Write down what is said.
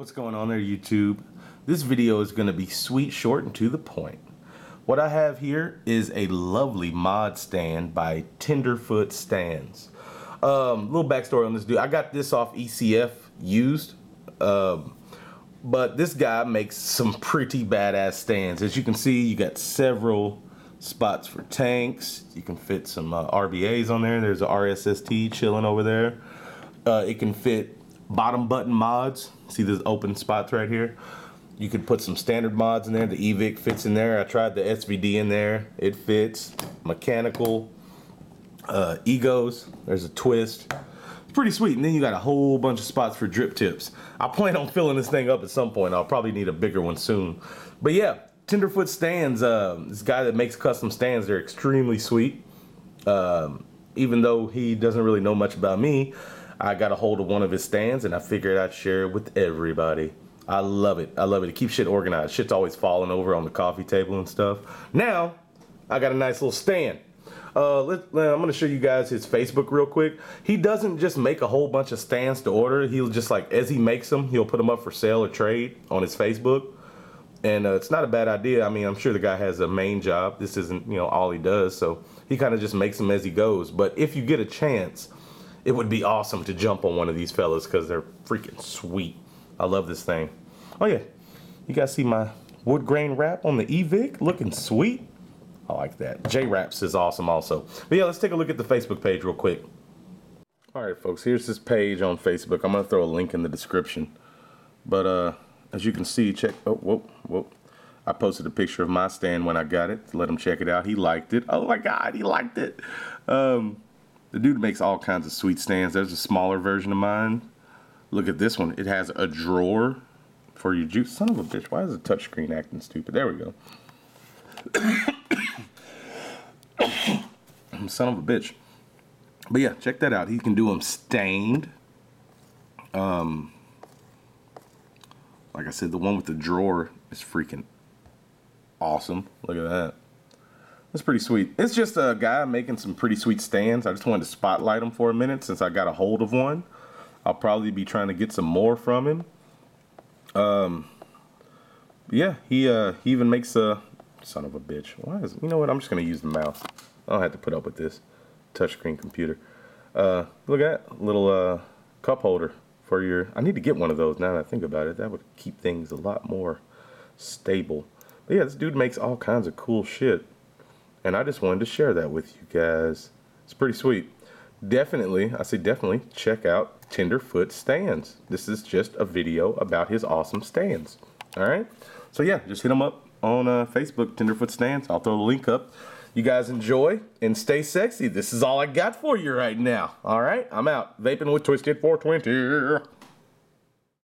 What's going on there, YouTube? This video is going to be sweet, short, and to the point. What I have here is a lovely mod stand by Tenderfoot Stands. Little backstory on this dude. I got this off ECF used, but this guy makes some pretty badass stands. As you can see, you got several spots for tanks. You can fit some RBAs on there. There's a RSST chilling over there. It can fit bottom button mods. See those open spots right here? You could put some standard mods in there. The EVIC fits in there. I tried the SVD in there. It fits. Mechanical. EGOs. There's a twist. It's pretty sweet. And then you got a whole bunch of spots for drip tips. I plan on filling this thing up at some point. I'll probably need a bigger one soon. But yeah, Tenderfoot Stands. This guy that makes custom stands, they're extremely sweet. Even though he doesn't really know much about me, I got a hold of one of his stands and I figured I'd share it with everybody. I love it. I love it. It keeps shit organized. Shit's always falling over on the coffee table and stuff. Now, I got a nice little stand. I'm going to show you guys his Facebook real quick. He doesn't just make a whole bunch of stands to order. He'll just, like, as he makes them, he'll put them up for sale or trade on his Facebook. And it's not a bad idea. I mean, I'm sure the guy has a main job. This isn't, you know, all he does. So he kind of just makes them as he goes. But if you get a chance, it would be awesome to jump on one of these fellas because they're freaking sweet. I love this thing. Oh yeah, you guys see my wood grain wrap on the EVIC looking sweet? I like that. J-Wraps is awesome also. But yeah, let's take a look at the Facebook page real quick. Alright folks, here's this page on Facebook. I'm going to throw a link in the description. But as you can see, check, oh, whoa. I posted a picture of my stand when I got it to let him check it out. He liked it. Oh my god, he liked it. The dude makes all kinds of sweet stands. There's a smaller version of mine. Look at this one. It has a drawer for your juice. Son of a bitch. Why is the touchscreen acting stupid? There we go. Son of a bitch. But yeah, check that out. He can do them stained. Like I said, the one with the drawer is freaking awesome. Look at that. That's pretty sweet. It's just a guy making some pretty sweet stands. I just wanted to spotlight him for a minute since I got a hold of one. I'll probably be trying to get some more from him. Yeah, he even makes a... Son of a bitch. Why is... You know what? I'm just going to use the mouse. I don't have to put up with this touchscreen computer. Look at that. Little cup holder for your... I need to get one of those now that I think about it. That would keep things a lot more stable. But yeah, this dude makes all kinds of cool shit. And I just wanted to share that with you guys. It's pretty sweet. Definitely, I say definitely, check out Tenderfoot Stands. This is just a video about his awesome stands. Alright? So yeah, just hit him up on Facebook, Tenderfoot Stands. I'll throw the link up. You guys enjoy and stay sexy. This is all I got for you right now. Alright? I'm out. Vaping with Twisted 420.